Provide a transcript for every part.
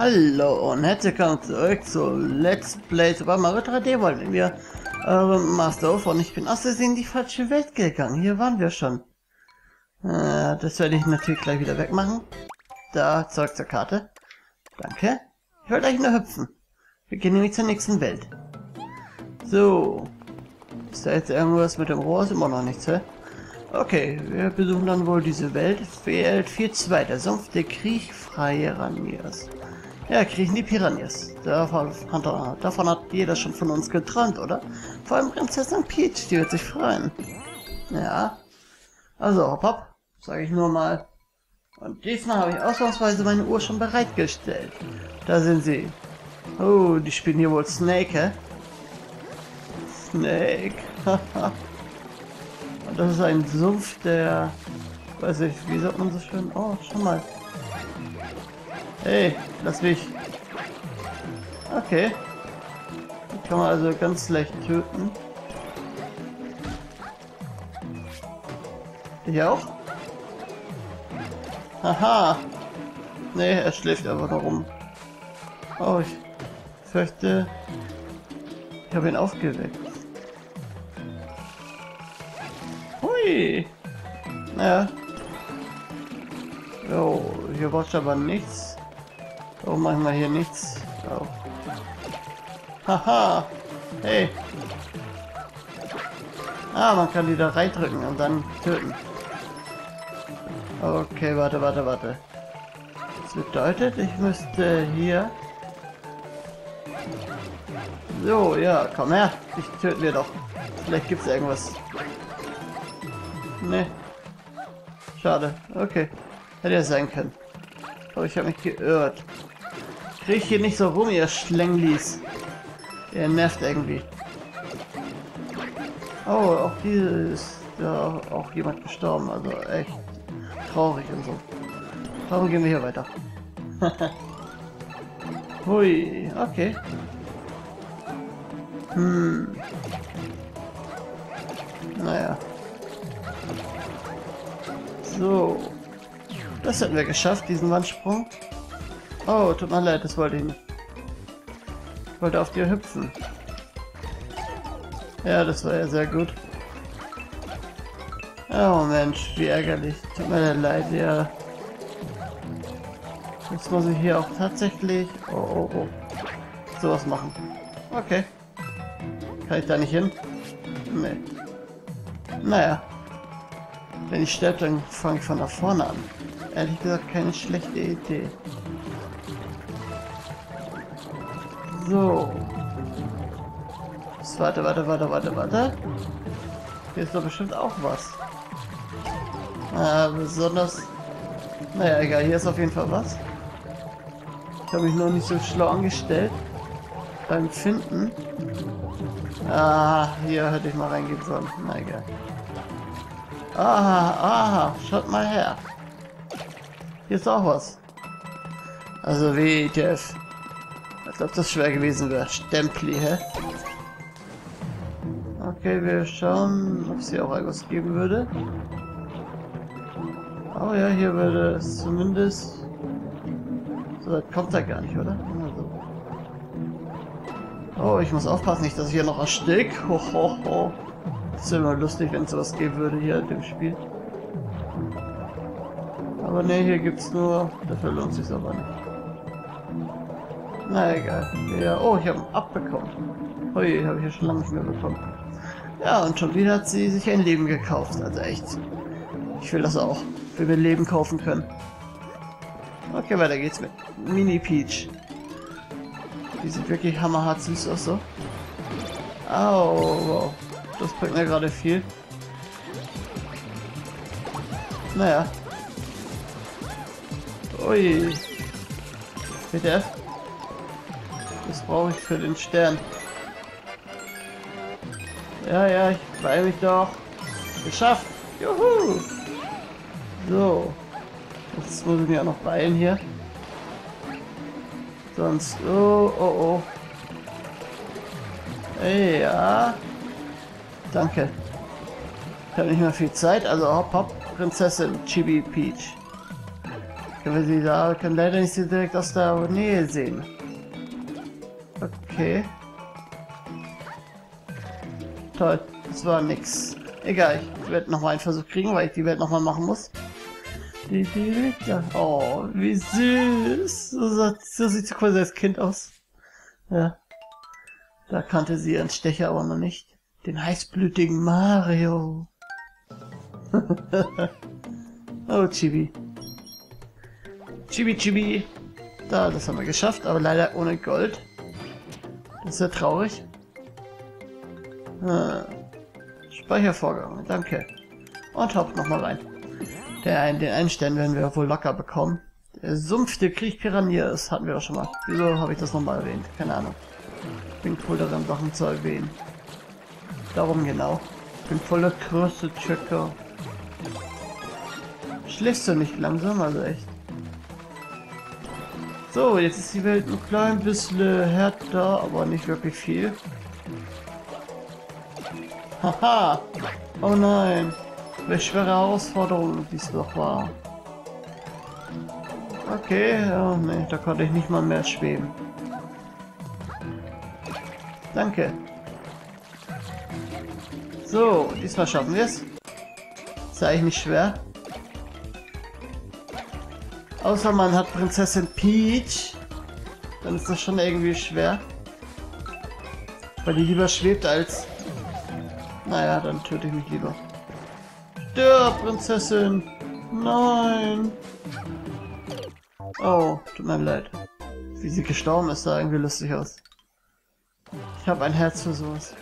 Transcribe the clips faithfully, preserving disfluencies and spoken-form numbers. Hallo und herzlich willkommen zurück zu Let's Play Super Mario drei D World. Wenn wir äh, Master Uff und ich bin aus Versehen in die falsche Welt gegangen. Hier waren wir schon. Äh, das werde ich natürlich gleich wieder wegmachen. Da, zurück zur Karte. Danke. Ich wollte gleich nur hüpfen. Wir gehen nämlich zur nächsten Welt. So. Ist da jetzt irgendwas mit dem Rohr? Ist immer noch nichts, hä? Okay, wir besuchen dann wohl diese Welt. Welt vier Punkt zwei, der Sumpf der kriechfreie Raniers. Ja, kriechen die Piranhas. Davon, davon hat jeder schon von uns geträumt, oder? Vor allem Prinzessin Peach, die wird sich freuen. Ja. Also, hopp hopp, sage ich nur mal. Und diesmal habe ich ausnahmsweise meine Uhr schon bereitgestellt. Da sind sie. Oh, die spielen hier wohl Snake, hä? Snake, haha. Und das ist ein Sumpf, der... Weiß ich, wie sagt man so schön? Oh, schau mal. Hey, lass mich. Okay. Die kann man also ganz leicht töten. Ich auch? Haha. Nee, er schläft einfach nur rum. Oh, ich fürchte... Ich habe ihn aufgeweckt. Hui! Naja. Jo, hier braucht aber nichts. Oh, machen wir hier nichts. Oh. Haha! Hey! Ah, man kann die da reindrücken und dann töten. Okay, warte, warte, warte. Das bedeutet, ich müsste hier... So, ja, komm her. Ich töte mir doch. Vielleicht gibt's irgendwas. Nee. Schade. Okay. Hätte ja sein können. Aber ich habe mich geirrt. Krieg hier nicht so rum, ihr Schlänglis. Ihr nervt irgendwie. Oh, auch diese ist ja auch jemand gestorben. Also echt traurig und so. Warum gehen wir hier weiter? Hui, okay. Hm. Naja. So. Das hätten wir geschafft, diesen Wandsprung. Oh, tut mir leid, das wollte ich nicht. Ich wollte auf dir hüpfen. Ja, das war ja sehr gut. Oh Mensch, wie ärgerlich. Tut mir leid, ja. Jetzt muss ich hier auch tatsächlich... Oh, oh, oh. Sowas machen. Okay. Kann ich da nicht hin? Nee. Naja. Wenn ich sterbe, dann fange ich von da vorne an. Ehrlich gesagt keine schlechte Idee. So. Warte, warte, warte, warte, warte. Hier ist doch bestimmt auch was. Ah, besonders... Naja, egal, hier ist auf jeden Fall was. Ich habe mich noch nicht so schlau angestellt. Beim Finden. Ah, hier hätte ich mal reingehen sollen. Na egal. Aha, aha, schaut mal her. Hier ist auch was. Also W T F. Als ob das schwer gewesen wäre. Stempli, hä? Okay, wir schauen, ob es hier auch irgendwas geben würde. Oh ja, hier würde es zumindest... So weit kommt er gar nicht, oder? Oh, ich muss aufpassen, nicht, dass ich hier noch erstick. Hohoho. Das wäre immer lustig, wenn es sowas geben würde hier in dem Spiel. Aber ne, hier gibt's nur... Dafür lohnt sich's aber nicht. Na egal. Ja, oh, ich habe ihn abbekommen. Hui, habe ich ja schon lange nicht mehr bekommen. Ja, und schon wieder hat sie sich ein Leben gekauft. Also echt. Ich will das auch. Ich will mir Leben kaufen können. Okay, weiter geht's mit Mini Peach. Die sind wirklich hammerhart süß auch so. Au, wow. Das bringt mir gerade viel. Naja. Ui. W T F. Das brauche ich für den Stern. Ja, ja, ich beeile mich doch. Geschafft. Juhu. So. Jetzt muss ich mir auch noch beeilen hier. Sonst... Oh, oh, oh. Ey, ja. Danke. Ich habe nicht mehr viel Zeit, also hopp hopp. Prinzessin Chibi Peach. Aber sie da kann leider nicht so direkt aus der Nähe sehen. Okay. Toll, das war nix. Egal, ich werde nochmal einen Versuch kriegen, weil ich die Welt nochmal machen muss. Oh, wie süß. So, so sieht sie quasi als Kind aus. Ja. Da kannte sie ihren Stecher aber noch nicht. Den heißblütigen Mario. Oh, Chibi. Chibi, Chibi. Da, das haben wir geschafft, aber leider ohne Gold. Das ist ja traurig. Ah, Speichervorgang, danke. Und hopp, nochmal rein. Der einen, den einen Stern werden wir wohl locker bekommen. Der Sumpf der Kriechpiranha, das hatten wir doch schon mal. Wieso habe ich das nochmal erwähnt? Keine Ahnung. Ich bin cool daran, Sachen zu erwähnen. Darum genau. Ich bin voller Größe, Checker. Schläfst du nicht langsam, also echt. So, jetzt ist die Welt ein klein bisschen härter, aber nicht wirklich viel. Haha! Oh nein! Welche schwere Herausforderung, die es doch war. Okay, oh ne, da konnte ich nicht mal mehr schweben. Danke. So, diesmal schaffen wir es. Ist ja eigentlich nicht schwer. Außer man hat Prinzessin Peach. Dann ist das schon irgendwie schwer. Weil die lieber schwebt als... Naja, dann töte ich mich lieber. Stirb, Prinzessin! Nein! Oh, tut mir leid. Wie sie gestorben ist, sah irgendwie lustig aus. Ich habe ein Herz für sowas.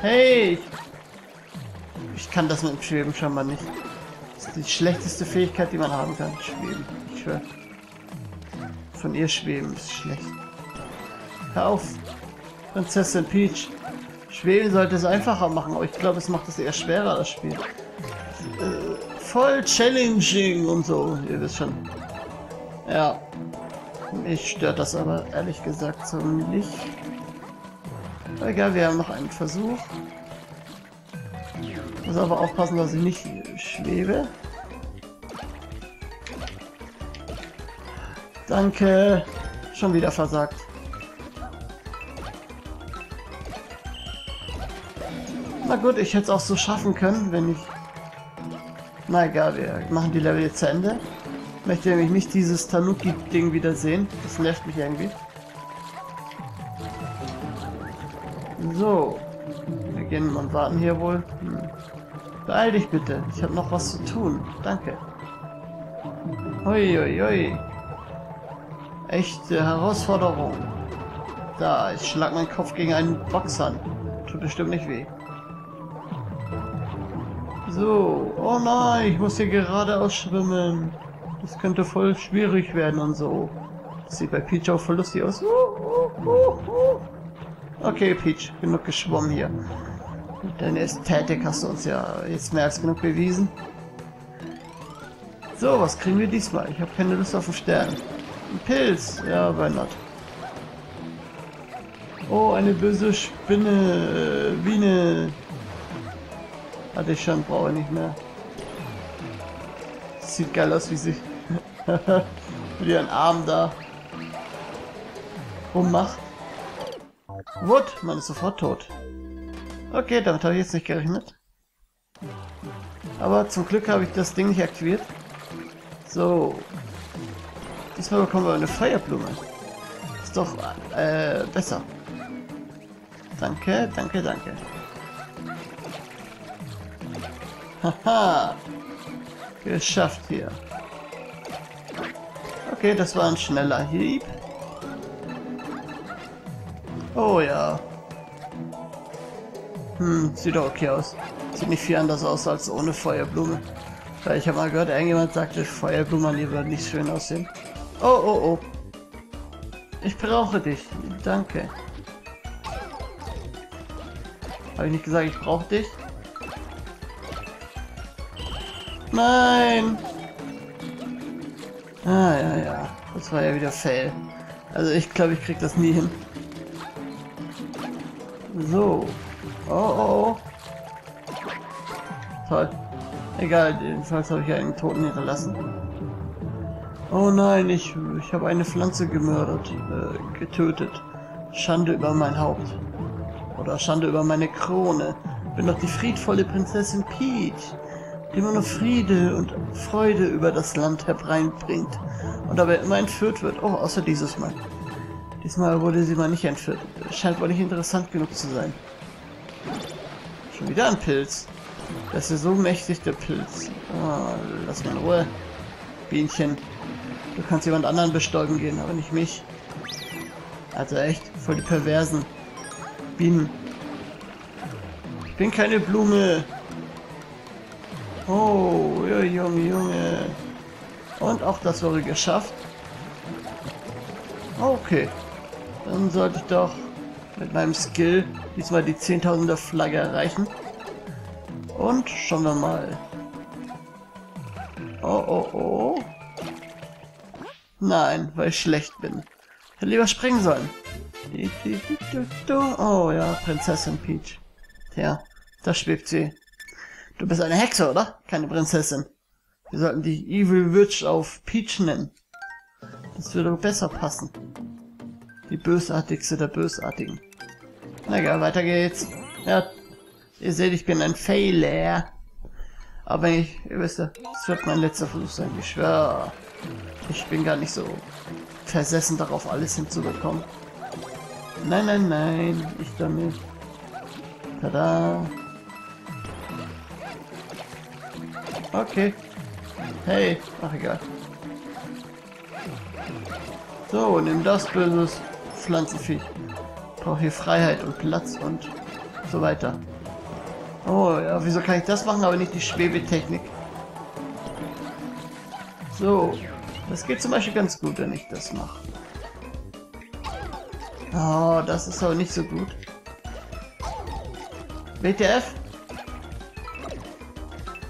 Hey! Ich kann das mit dem Schweben scheinbar nicht. Das ist die schlechteste Fähigkeit, die man haben kann. Schweben. Ich schwör. Von ihr schweben ist schlecht. Hör auf! Prinzessin Peach! Schweben sollte es einfacher machen, aber ich glaube, es macht es eher schwerer, das Spiel. Äh, voll challenging und so, ihr wisst schon. Ja. Mich stört das aber ehrlich gesagt so nicht. Egal, wir haben noch einen Versuch. Muss aber aufpassen, dass ich nicht schwebe. Danke. Schon wieder versagt. Na gut, ich hätte es auch so schaffen können, wenn ich... Na egal, wir machen die Level jetzt zu Ende. Ich möchte nämlich nicht dieses Tanuki-Ding wiedersehen. Das nervt mich irgendwie. So. Wir gehen und warten hier wohl. Hm. Beeil dich bitte. Ich habe noch was zu tun. Danke. Uiuiui. Echte Herausforderung. Da, ich schlag meinen Kopf gegen einen Boxer. Tut bestimmt nicht weh. So, oh nein, ich muss hier geradeaus schwimmen. Das könnte voll schwierig werden und so. Das sieht bei Peach auch voll lustig aus. Okay, Peach, genug geschwommen hier. Deine Ästhetik hast du uns ja jetzt mehr als genug bewiesen. So, was kriegen wir diesmal? Ich habe keine Lust auf einen Stern. Ein Pilz, ja, why not? Oh, eine böse Spinne, Biene. Hatte ich schon, brauche ich nicht mehr. Sieht geil aus, wie sie mit ihren Armen da rummacht. What? Man ist sofort tot. Okay, damit habe ich jetzt nicht gerechnet. Aber zum Glück habe ich das Ding nicht aktiviert. So. Diesmal bekommen wir eine Feuerblume. Ist doch äh, besser. Danke, danke, danke. Haha! Geschafft hier. Okay, das war ein schneller Hieb. Oh ja. Hm, sieht doch okay aus. Sieht nicht viel anders aus als ohne Feuerblume. Weil ich habe mal gehört, irgendjemand sagte, Feuerblumen lieber nicht schön aussehen. Oh, oh, oh. Ich brauche dich. Danke. Habe ich nicht gesagt, ich brauche dich? Nein! Ah, ja, ja. Das war ja wieder Fail. Also ich glaube, ich krieg das nie hin. So. Oh, oh, oh. Toll. Egal, jedenfalls habe ich einen Toten hinterlassen. Oh nein, ich, ich habe eine Pflanze gemördert, äh, getötet. Schande über mein Haupt. Oder Schande über meine Krone. Ich bin doch die friedvolle Prinzessin Peach, die immer nur Friede und Freude über das Land hereinbringt. Und dabei immer entführt wird. Oh, außer dieses Mal. Diesmal wurde sie mal nicht entführt. Scheint wohl nicht interessant genug zu sein. Schon wieder ein Pilz. Das ist so mächtig, der Pilz. Oh, lass mal in Ruhe. Bienchen. Du kannst jemand anderen bestäuben gehen, aber nicht mich. Also echt, voll die perversen Bienen. Ich bin keine Blume. Oh, Junge, Junge. Und auch das wurde geschafft. Okay. Dann sollte ich doch mit meinem Skill diesmal die zehntausender Flagge erreichen. Und schauen wir mal. Oh, oh, oh. Nein, weil ich schlecht bin. Ich hätte lieber springen sollen. Oh ja, Prinzessin Peach. Tja, da schwebt sie. Du bist eine Hexe, oder? Keine Prinzessin. Wir sollten die Evil Witch auf Peach nennen. Das würde besser passen. Die Bösartigste der Bösartigen. Na egal, weiter geht's. Ja, ihr seht, ich bin ein Failer. Aber ich, ihr wisst ja, es wird mein letzter Versuch sein, ich schwöre. Ich bin gar nicht so versessen darauf, alles hinzubekommen. Nein, nein, nein, ich damit. Tada. Okay. Hey, ach egal. So, nimm das böses Pflanzenvieh. Ich brauche hier Freiheit und Platz und so weiter. Oh ja, wieso kann ich das machen, aber nicht die Schwebetechnik? So, das geht zum Beispiel ganz gut, wenn ich das mache. Oh, das ist aber nicht so gut. W T F?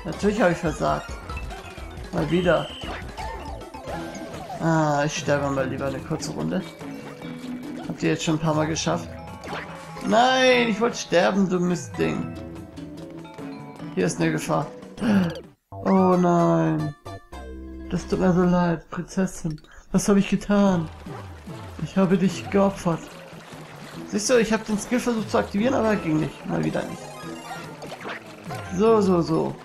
Natürlich habe ich versagt. Mal wieder. Ah, ich sterbe mal lieber eine kurze Runde. Habt ihr jetzt schon ein paar Mal geschafft? Nein, ich wollte sterben, du Mistding. Hier ist eine Gefahr. Oh nein. Das tut mir so leid, Prinzessin. Was habe ich getan? Ich habe dich geopfert. Siehst du, ich habe den Skill versucht zu aktivieren, aber ging nicht. Mal wieder nicht. So, so, so.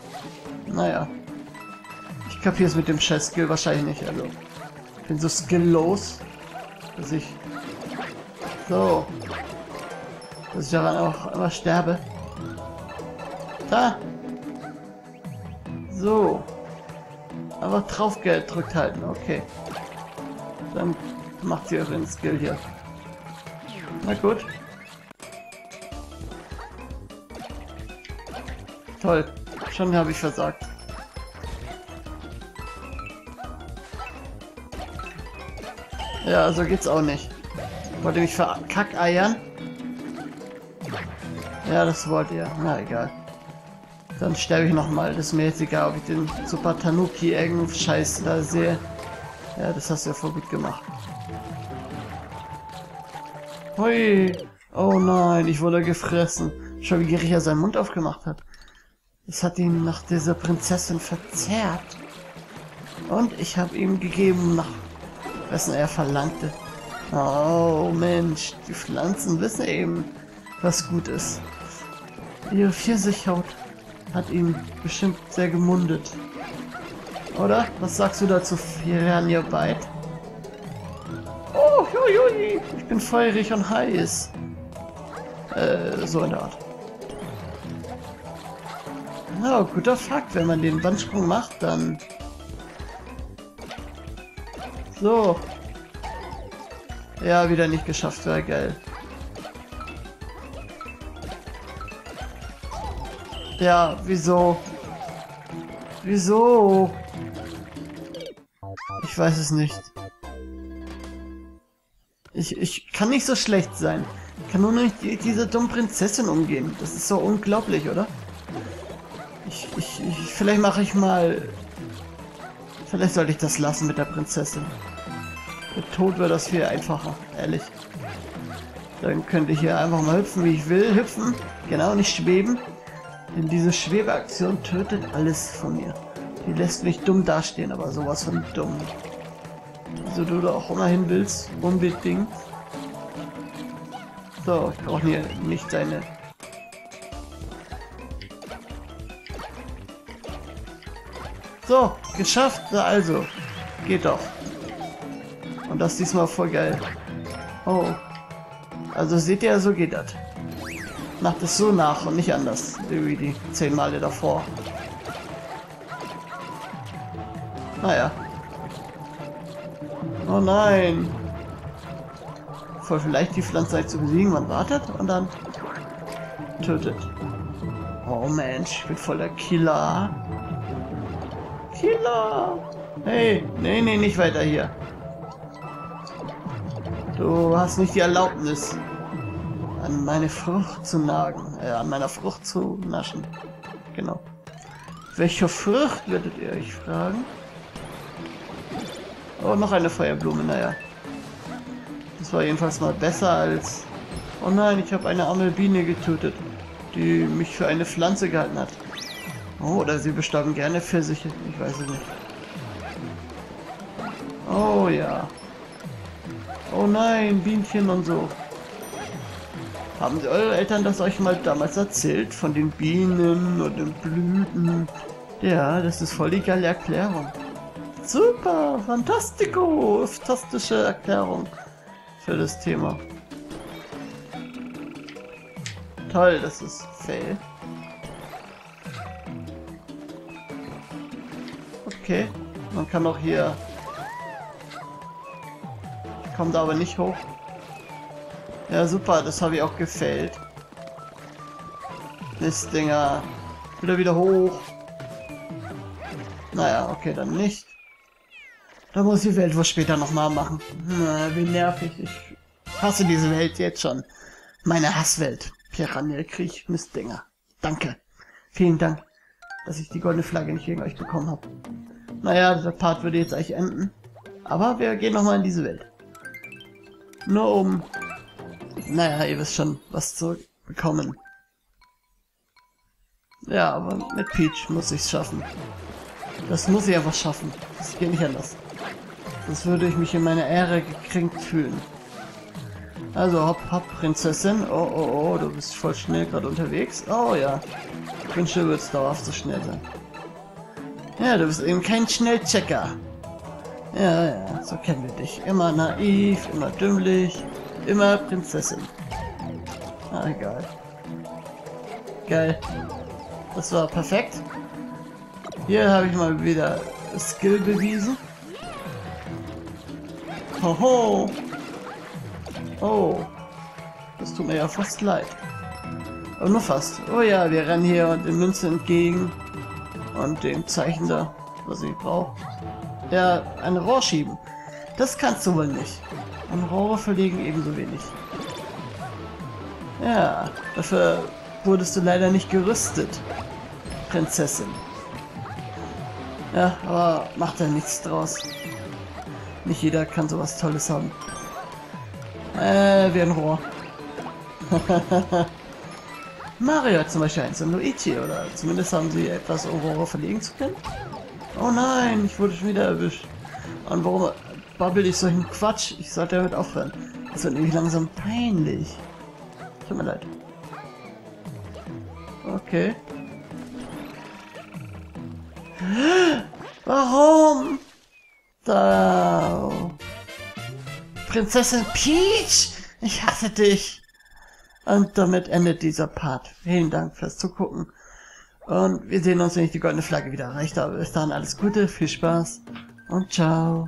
Naja. Ich kapiere es mit dem Scheiß-Skill wahrscheinlich nicht, also. Ich bin so skilllos, dass ich so, dass ich daran auch immer sterbe. Da! So. Einfach drauf gedrückt halten, okay. Dann macht ihr euren Skill hier. Na gut. Toll, schon habe ich versagt. Ja, so geht's auch nicht. Wollt ihr mich verkackeiern? Ja, das wollt ihr. Na egal. Dann sterbe ich nochmal. Das ist mir jetzt egal, ob ich den Super-Tanuki irgendwo Scheiß da sehe. Ja, das hast du ja voll gut gemacht. Hui! Oh nein, ich wurde gefressen. Schau, wie gierig er seinen Mund aufgemacht hat. Das hat ihn nach dieser Prinzessin verzerrt. Und ich habe ihm gegeben nach... Wessen er verlangte. Oh Mensch, die Pflanzen wissen eben, was gut ist. Ihre Pfirsichhaut hat ihn bestimmt sehr gemundet. Oder? Was sagst du dazu, Piranha Bite? Oh, joi, joi, ich bin feurig und heiß. Äh, so in der Art. Oh, guter Fakt, wenn man den Wandsprung macht, dann... So. Ja, wieder nicht geschafft, wäre geil. Ja, wieso? Wieso? Ich weiß es nicht. Ich, ich kann nicht so schlecht sein. Ich kann nur nicht mit dieser dummen Prinzessin umgehen. Das ist so unglaublich, oder? Ich, ich, ich vielleicht mache ich mal... Vielleicht sollte ich das lassen mit der Prinzessin. Mit Tod wäre das viel einfacher, ehrlich. Dann könnte ich hier einfach mal hüpfen, wie ich will. Hüpfen, genau, nicht schweben. Denn diese Schwebeaktion tötet alles von mir. Die lässt mich dumm dastehen, aber sowas von dumm. wieso du da auch immer hin willst, unbedingt. So, ich brauche hier nicht seine. So, geschafft, na also. Geht doch. Und das diesmal voll geil. Oh. Also seht ihr, so geht das. Macht es so nach und nicht anders. Irgendwie die zehn Male davor. Naja. Oh nein. Voll vielleicht die Pflanze zu besiegen. Man wartet und dann tötet. Oh Mensch, ich bin voll der Killer. Killer. Hey, nee, nee, nicht weiter hier. Du hast nicht die Erlaubnis, an meine Frucht zu nagen, äh, an meiner Frucht zu naschen. Genau. Welche Frucht, werdet ihr euch fragen? Oh, noch eine Feuerblume, naja. Das war jedenfalls mal besser als... Oh nein, ich habe eine arme Biene getötet, die mich für eine Pflanze gehalten hat. Oh, oder sie bestäuben gerne Pfirsiche, ich weiß es nicht. Oh ja. Oh nein, Bienchen und so. Haben Sie eure Eltern das euch mal damals erzählt? Von den Bienen und den Blüten? Ja, das ist voll die geile Erklärung. Super, fantastico, fantastische Erklärung für das Thema. Toll, das ist fail. Okay, man kann auch hier... Ich komme da aber nicht hoch. Ja, super, das habe ich auch gefällt. Mistdinger. Wieder wieder hoch. Naja, okay, dann nicht. Da muss ich die Welt wohl später nochmal machen. Na, wie nervig. Ich hasse diese Welt jetzt schon. Meine Hasswelt. Piranha-Krieg, Mistdinger. Danke. Vielen Dank, dass ich die goldene Flagge nicht gegen euch bekommen habe. Naja, der Part würde jetzt eigentlich enden. Aber wir gehen nochmal in diese Welt. Nur um... Naja, ihr wisst schon, was zu bekommen. Ja, aber mit Peach muss ich es schaffen. Das muss ich einfach schaffen. Das geht nicht anders. Sonst würde ich mich in meiner Ehre gekränkt fühlen. Also, hopp, hopp, Prinzessin. Oh, oh, oh, du bist voll schnell gerade unterwegs. Oh ja. Ich wünsche, du würdest dauerhaft so schnell sein. Ja, du bist eben kein Schnellchecker. Ja, ja, so kennen wir dich. Immer naiv, immer dümmlich. Immer Prinzessin. Ah, egal. Geil. Das war perfekt. Hier habe ich mal wieder Skill bewiesen. Hoho. Oh. Das tut mir ja fast leid. Aber nur fast. Oh ja, wir rennen hier und den Münzen entgegen. Und dem Zeichen da, was ich brauche. Ja, ein Rohr schieben. Das kannst du wohl nicht. Und Rohre verlegen ebenso wenig. Ja, dafür wurdest du leider nicht gerüstet, Prinzessin. Ja, aber macht ja nichts draus. Nicht jeder kann sowas Tolles haben. Äh, wie ein Rohr. Mario hat zum Beispiel eins und Luigi, oder zumindest haben sie etwas, um Rohre verlegen zu können. Oh nein, ich wurde schon wieder erwischt. Und warum... Babbel ich solchen Quatsch. Ich sollte damit aufhören. Das wird nämlich langsam peinlich. Tut mir leid. Okay. Warum? Da. Prinzessin Peach! Ich hasse dich! Und damit endet dieser Part. Vielen Dank fürs Zugucken. Und wir sehen uns, wenn ich die goldene Flagge wieder erreicht habe. Bis dahin alles Gute, viel Spaß und ciao.